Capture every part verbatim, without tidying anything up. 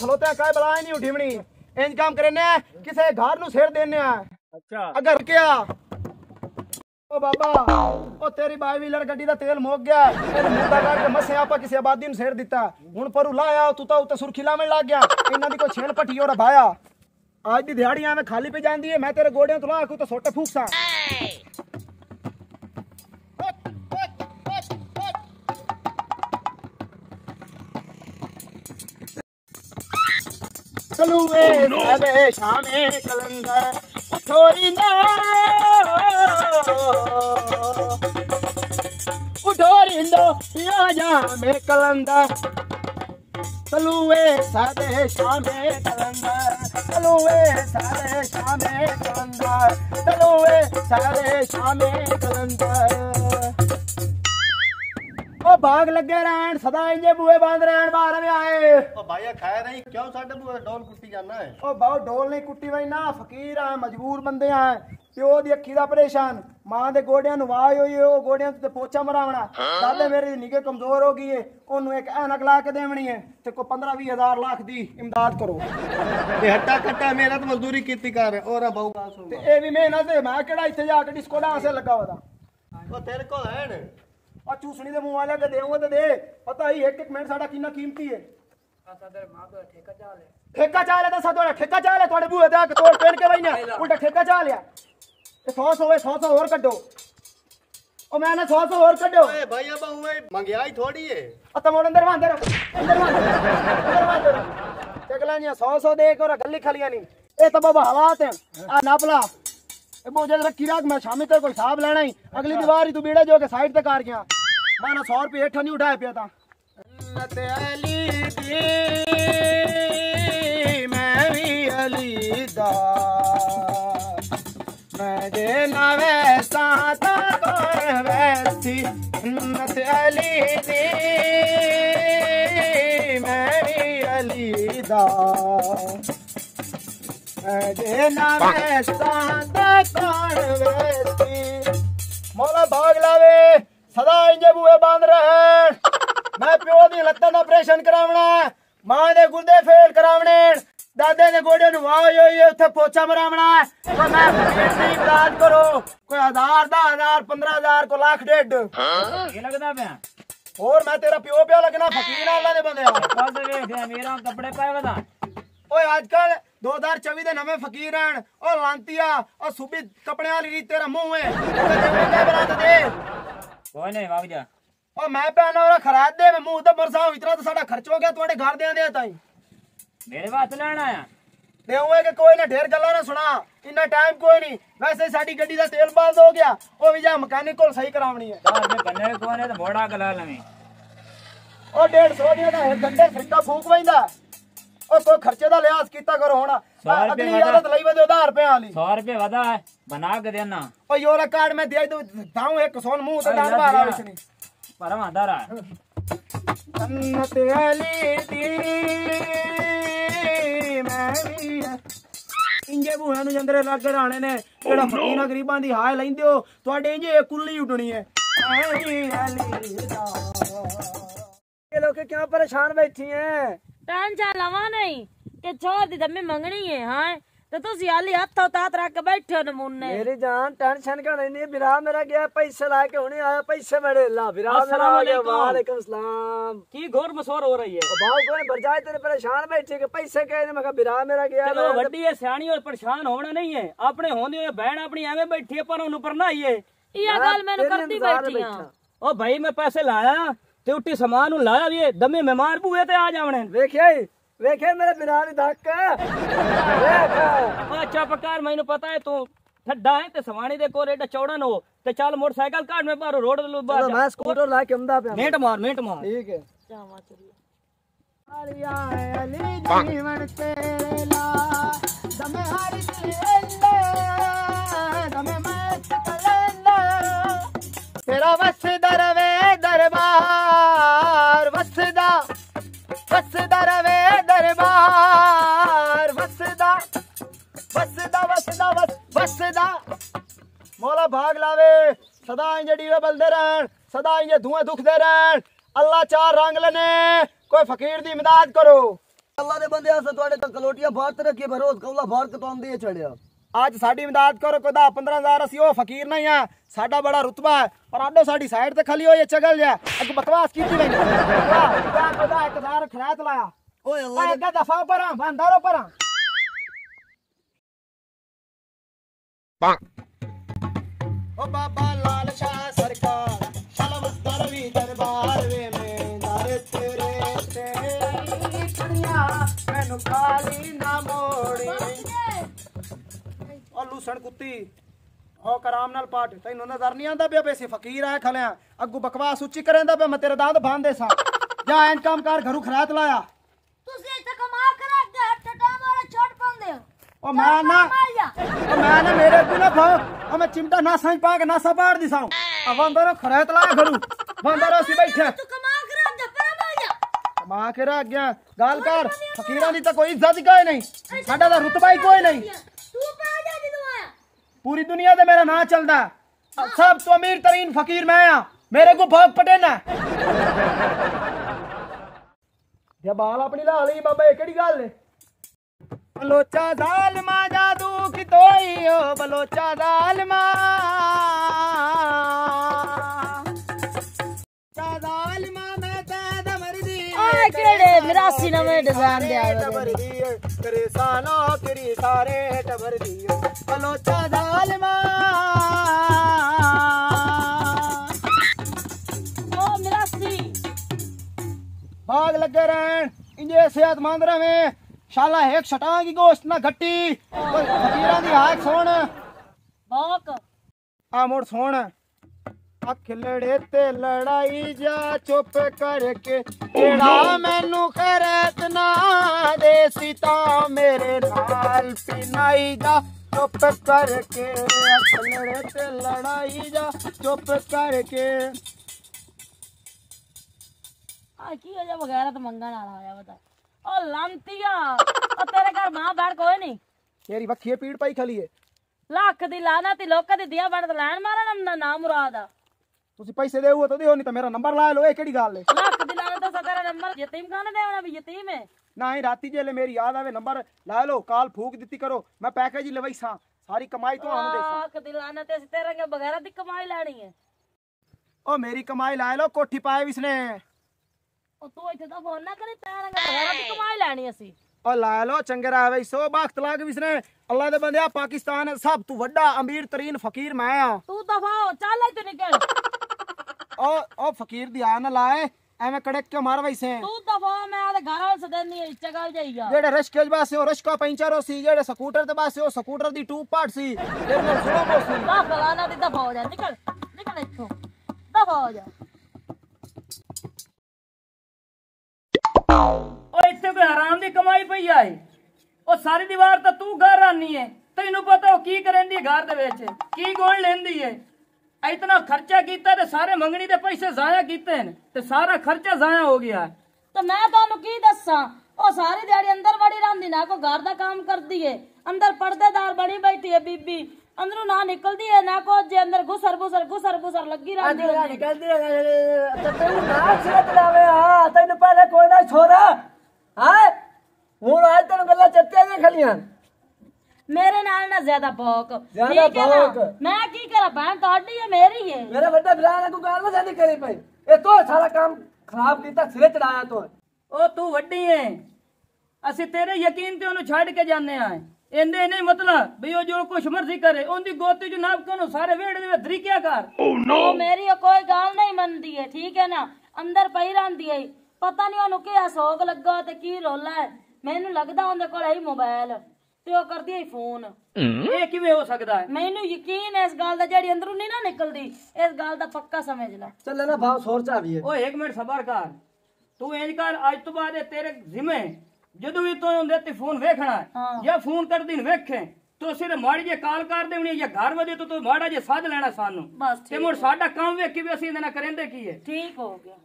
खलोते काय बलाए नहीं उठीवनी एंज काम करेने किसे घर नु सेर देने आ। अच्छा अगर क्या ओ बाबा ओ तेरी बाई व्हीलर गड्डी दा तेल मोक गया तेरे मुंडा काट के मसे आपा किसी आबादी नु सेर दिता हुन पर उलाया तू तो उत सुरखी लावण लग गया इना दी को छेल पट्टी और भाया आज दी दिहाड़ी आवे खाली पे जांदी है मैं तेरे गोडे तो लाकू तो सोटे फूकसा चलूए अबे शामे कलंदर उठोरी ना उठोरी लो या जामे कलंदर चलूए सादे शामे कलंदर चलूए सादे शामे कलंदर चलूए सादे शामे कलंदर ओ भाग लगे रहन सदा इंजे बुए बांध रहन बाहर में आए ओ भाईया खाया नहीं क्यों साडे बुए डोल कुट्टी जाना है ओ भाव डोल नहीं कुट्टी वही ना फकीर आ मजबूर बंदे आ प्यो दी अखी दा परेशान मां दे गोडियां नु वाई होई ओ गोडियां ते पोछा मरावना दादे मेरी निगे कमजोर हो गई है ओनु एक ऐनक ला के देवनी है ते को पंद्रह बीस हज़ार लाख दी इमदाद करो ते हट्टा कट्टा मेहनत मजदूरी कीती कर और बहु गास हो ते ए भी मेहनत है मैं केड़ा इथे जाके डिस्को डांस लगावा दा ओ तेरे को है न चूसनी दे मुंह के देऊंगा तो दे पता ही एक एक मिनट साडा कितना कीमती है ठेका चाल है ठेका चाल है दसा तोड़ा ठेका चाल है तोड़े बूहे दा के तोड़ पेड़ के भाई ने उल्टा ठेका चाल है ए सौ सौ है सौ सौ और कड्डो ओ मैंने सौ सौ और कड्डो ए भैया बहुए मंगाई थोड़ी है अ तमोड़ अंदर वांदे रहो अंदर वांदे अंदर वांदे चकलानिया सौ सौ दे के और गल्ली खलिया नहीं ए तो बाबा हालात है आ नापला ए बोझ रखी राख मैं शाम तक कोई हिसाब लेना ही अगली दीवार ही तू बेड़ा जो के साइड तक कर गया माना सौ रुपये हेठा नहीं उठाया पिया था मैं भी अली दा मैं देना वैसा था वैसी हिम्मत अली दी मैं भी अली दा मैं देना वैसा था कौन वैसी मौला भाग लावे सदा इंजे बुए बांध रहे मैं प्यो दी लत्तां दा ऑपरेशन करावना मां दे गुर्दे फेल करावने दादे ने गोड़े नु वाह होई होई उथे पोछा मरावना तो मैं फकीर दी इमदाद करो कोई हजार दा हजार पंद्रह हज़ार को लाख डेढ़ ये लगदा मैं और मैं तेरा प्यो प्या लगना फकीर वाला दे बंदे बस देख मेरा कपड़े पावेदा ओए आजकल दो हज़ार चौबीस दे नवे फकीर रहन ओ लांतिया ओ सुबी कपड़े वाली री तेरा मुंह है तेरे बरात दे कोई नहीं बाबू जा ओ मैं पैनो रा खराद दे मैं मुंह तो बरसाओ इतना तो साडा खर्च हो गया तोड़े घर दे दे ताई मेरे वास्ते लेना आया देऊंगे कि कोई ना ढेर गल्ला ना सुना इतना टाइम कोई नहीं वैसे साडी गड्डी दा तेल बंद हो गया ओ भी जा मैकेनिक कोल सही करावनी है यार मैं बन्ने कोने तो बोड़ा गला लमी ओ डेढ़ सौ दी ना एक घंटे फिक्का फूक वईंदा ओ कोई खर्चे दा लिहाज कीता करो होना अगली यारत लई वदे दो हज़ार रुपए वाली सौ रुपए वदा है बना के देना ओ योरा कार्ड में दे दूं दाऊं एक सोन मुंह तो दान बाहर आवे छनी पर वादा रहा जन्नत अली दी मैं भी इंजे बूहे नु जंदरे लग राणे ने जेड़ा फकीर गरीबां दी हाय लैंदे हो तोडे इंजे कुल्ली उठणी है अली अली दा ये लोग क्यों परेशान बैठी हैं टेंशन लवा नहीं के छोड़ दी दम्मी मंगनी है हां तो तुसी हाली हत्थो तात रख के बैठे हो नमूने मेरी जान टेंशन का नहीं बिरा मेरा गया पैसे लाके हुने आया पैसे बड़े ला बिरा मेरा आ गया वालेकुम सलाम की घोर मसोर हो रही है बाऊ कोने बरजाए तेरे परेशान बैठे के पैसे कहने मैं बिरा मेरा गया चलो बड्डी है सियाणी और परेशान होना नहीं है अपने होने हो बहन अपनी एवे बैठी है पर उन ऊपर ना आइए ये गल मैंने करती बैठी हां ओ भाई मैं पैसे लाया ते उठी सामान लाया ये दम्मी मेहमान बूए ते आ जावणे देखिए वेखे मेरे बिरानी धक्का अच्छा पकार मैंने पता है तू ठड्डा है ते सवाणी दे को रेडा चौड़ा न हो ते चल मोटरसाइकिल काट में बाहर रोड लो बाहर मैं स्कूटर लाके हमदा पे नेट मार नेट मार ठीक है जावा चलिए अलिया अली जीवन तेरे ला दमे हारी तेरे दमे मस्त कलंदा तेरा बस दरवे दरबार बसदा बसदा रवे दरबार बसदा बसदा बसदा बस बसदा मौला भाग लावे सदा इंजे डीवे बलदे रहन सदा इंजे धुएं दुखदे रहन अल्लाह चार रंग लेने कोई फकीर दी इमदाद करो अल्लाह ने बंदे आसे तोड़े तक कलोटिया भारत रखी भरोस कौला भारत तो हम दिए चढ़िया आज साड़ी इमदाद करो कोदा पंद्रह हज़ार असि ओ फकीर नहीं है साडा बड़ा रुतबा है पर आडो साडी साइड ते खली हो ये चगल जा अग बकवास कीती नहीं कोदा कोदा एक हज़ार खरात लाया ओए अल्लाह दा दफा पर बंदारो पर ओ बाबा लाल शाह सरकार सलाम दरवी दरबार वे में नारे तेरे ते दुनिया मैनू खाली ना मोड़ी लूसण कुत्ती ओ कराम नाल पाट तैनू नजर नहीं आंदा बे पैसे फकीर आए खले अगू बकवास उच्ची करेंदा बे मैं तेरे दांत बांध देसा जा एन काम कार घरू खरात लाया तुसे त कमा कर दे हट टाइम वाला छोड़ पांदे ओ मैं ना ओ मैं ना मेरे को ना खाओ ओ मैं चिमटा ना सांझ पा के ना सबाड़ दिसाऊ अवंदरो खरात लाया घरू वंदरो सी बैठे तू कमा कर दे पर माया कमा के रख गया गाल कर फकीरा दी त कोई इज्जत गए नहीं साडा दा रुतबा ही कोई नहीं तू पाजा पूरी दुनिया दे मेरा ना चलदा सब तो अमीर तरीन फकीर मैं आ मेरे को भोग पटेना ये बाल अपनी ला ली बाबा ये केड़ी गल है लोचा जालमा जादू की तोई ओ बलोचा जालमा चा जालमा मैं तेदा मरदी ओए केड़े मिरासी ना मैं डिजाइन दे आ करे साना तेरी सारे टबर दियो बलोचा जालमा ओ मिरासी भाग लगे रहन इंजे सेहतमंद रवे शाला एक छटा की गोश्त ना घट्टी फकीरा दी हाक सुन बाक आ मोड़ सुन अखलड़े ते लड़ाई जा चुप करके एड़ा मैनू खैरत ना दे सीता मेरे नाल पिनाई जा चुप करके अखलड़े ते लड़ाई जा चुप करके आ की हो जा वगैरह तो मंगा ना आया बता ओ लांतिया ओ तेरे घर मां बाहर कोई नहीं तेरी बखिए पीड़ पाई खली है लाख दी लाना ती लोका दी दिया बड़ लान मारा ना ना मुरादा तुसी पैसे देओ तो देओ नहीं तो मेरा नंबर ला लो ए केड़ी गाल है लाख दिलाना तो सतारा नंबर यतीम खाने देवना भी यतीम है नहीं राती जेले मेरी याद आवे नंबर ला लो काल फूक दीती करो मैं पैकेज ही लेवई सा सारी कमाई तो हम देसा लाख दिलाना ते तेरा के बगैरा दी कमाई लानी है ओ मेरी कमाई ला लो कोठी पाए इसने ओ तू इथे तो फोन ना करे तेरा के बगैरा दी कमाई लानी असी ओ ला लो चंगे रावे सो वक्त लाग इसने अल्लाह दे बंदे पाकिस्तान सब तू बड़ा अमीर तरीन फकीर मैं आ तू दफा हो चल ले तू निकल ओ ओ फकीर दी आ ना लाए एमे कड़क के मार वैसे तू दफा मैं आ घर वाले सदन नहीं चगल जाईया जेड़े रशके बासे ओ रशका पंचर ओ सी जेड़े स्कूटर ते बासे ओ स्कूटर दी टू पार्ट सी जेड़े सुनो को सी ला फलाना दी दफा हो जा निकल निकल इथो दफा हो जा ओ इथे कोई हराम दी कमाई पई आई ओ सारी दीवार ता तू घर आनी है तैनू पता हो की करेंदी घर दे विच की गोण लेंदी है इतना खर्चा कीता ते सारे मंगनी दे पैसे जाया कीते हैं ते सारा खर्चा जाया हो गया तो मैं तानू की दस्सां ओ सारी दिहाड़ी अंदर बड़ी रांदी ना को घर दा काम करदी है अंदर पर्देदार बड़ी बैठी है बीबी अंदरों ना निकलदी है ना को जे अंदर घुसर घुसर घुसर घुसर लगी रहंदी है निकलदी तो तू ना सेहत लावे हां तैनू पहले कोई ना छोरा हां हुन आज तैनू गल्ला चत्तियां दे खलियां मेरे नाल ना ज्यादा भौक ज्यादा भौक मैं की करा बहन तोड़ी है मेरी है मेरा बड़ा भरा ना को गाल में शादी करी भाई ए तो सारा काम खराब कीता सिरे चढ़ाया तो ओ तू वड्डी है असि तेरे यकीन ते ओनु छाड़ के जाने आए इंदे नहीं मतलब भई ओ जो कुछ मर्जी करे ओंदी गोती जो नाप कनो सारे वेड़े दे तरीका कर ओ नो मेरी कोई गाल नहीं मनदी है ठीक है ना अंदर पई रहंदी है पता नहीं ओनु के शौक लगा ते की रोला है मेनू लगदा ओंदे कोल है मोबाइल तो कर दिया फोन ये किवें हो सकदा है मैनू यकीन है इस गाल दा जेडी अंदरों नहीं ना निकलदी इस गाल दा पक्का समझ ला चल ना भाव सोरचा भी है ओ एक मिनट सबर कर तू इंज कर आज तो बाद तेरे जिम्मे जदों भी तू होंदे ते फोन वेखना है या फोन कर दिन वेखे तो सिर माड़ी जे काल कर देवनी या घर वदे तो तू माड़ा जे साध लेना सानू बस ते मोर साडा काम वेख किवें असि ना करेंदे की है ठीक हो गया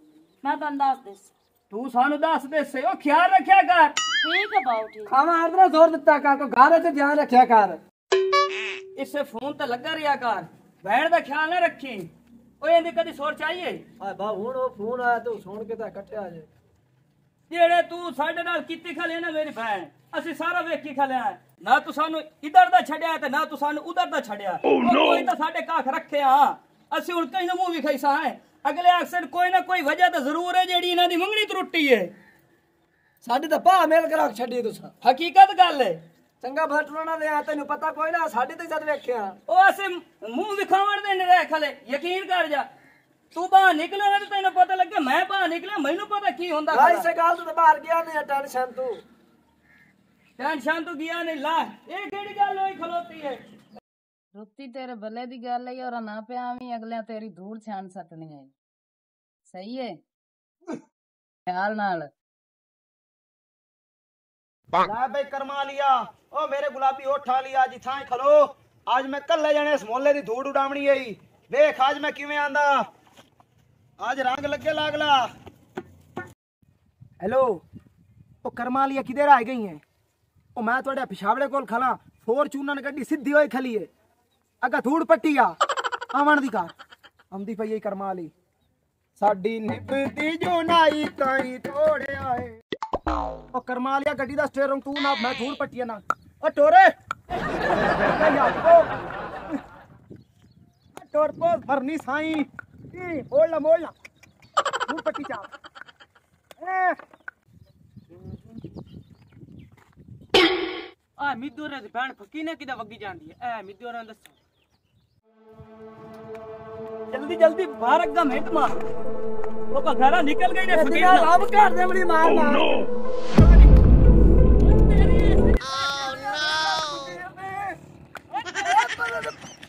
मैं तन दस देस तू सानू दस देस ओ ख्याल रखया कर ठीक है बाऊ ठीक खावा आदरा जोर दित्ता का को गारे ते ध्यान रखया कर इससे फोन तो लगा रिया कर बैठ दा ख्याल ना रखी ओए इंदी कदी सोच चाहिए आ बा हुन ओ फोन आया तो सुन के ता कट्ठे आ जाए जेड़े तू साडे नाल कीती खले ना मेरी भैन असि सारा वेखी खले ना तू सानू इधर दा छड्या ते ना तू सानू उधर दा छड्या कोई ता साडे काख रखया असि हुण कहीं ना मुंह विखाई सा है अगले अक्सर कोई ना कोई वजह तो जरूर है जेड़ी इना दी मंगणी त्रुटी है साडे दा भा मेल करा छड्डी तुसा हकीकत गल है चंगा भटरोना दे आ तैनू पता कोई ना साडे ते जद वेखया ओ असि मुंह विखावण दे नरे खले यकीन कर जा तू बाहर निकला ना तेन पता लगे मैं बाहर निकला मैनू पता की होंदा भाई से गाल तो बाहर गया नहीं टेंशन तू टेंशन तू गया नहीं ला ए केड़ी गल होई खलोती है रुपती तेरे भले दी गल है और ना पे आवी अगले तेरी दूर छान सटनी है सही है ख्याल नाल ला भाई करमा लिया ओ मेरे गुलाबी उठा लिया जी थाई खलो आज मैं कल्ले जने इस मोहल्ले दी धूड़ उड़ावणी है देख आज मैं किवें आंदा आज रंग लगे लागला। हेलो ओ करमा लिया किधर आ गई है ओ मैं थोड़ा पिशाबड़े कोल खला फोरचूनर गड्डी सीधी होई खली है अगा धूड़ पट्टी आ आवन दी कार आमदी पई करमा ली साडी निभदी जो नाई ताई तोड़या है ओ करमा लिया गड्डी दा स्टीयरिंग तू ना मैं धूड़ पट्टिया ना ओ टोरे ओ टोर को भरनी साई बोलना बोलना तू पट्टी चाप आ मिदोर रे भैन फकी ने किदा वगी जांदी है ए मिदोर ने दसो जल्दी जल्दी बाहर का मेट मार ओ बघारा निकल गई ने फकी अब कर दे मेरी मार ना ओ नो